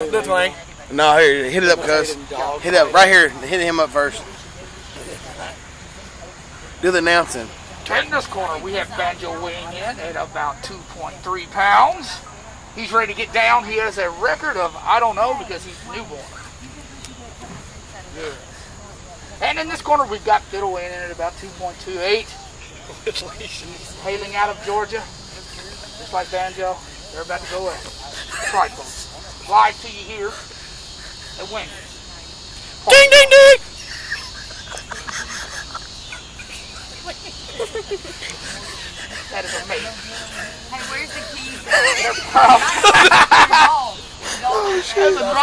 Good way. No, here, hit it up, cuz. Hit it up, right here. Hit him up first. Do the announcing. In this corner, we have Banjo weighing in at about 2.3 pounds. He's ready to get down. He has a record of, I don't know, because he's newborn. Yes. And in this corner, we've got Fiddle weighing in at about 2.28. He's hailing out of Georgia. Just like Banjo, they're about to go at it. That's right, folks. Live to you here at Wings. Ding, ding, ding! That is amazing. Hey, where's the keys? They're probably. Oh, shit.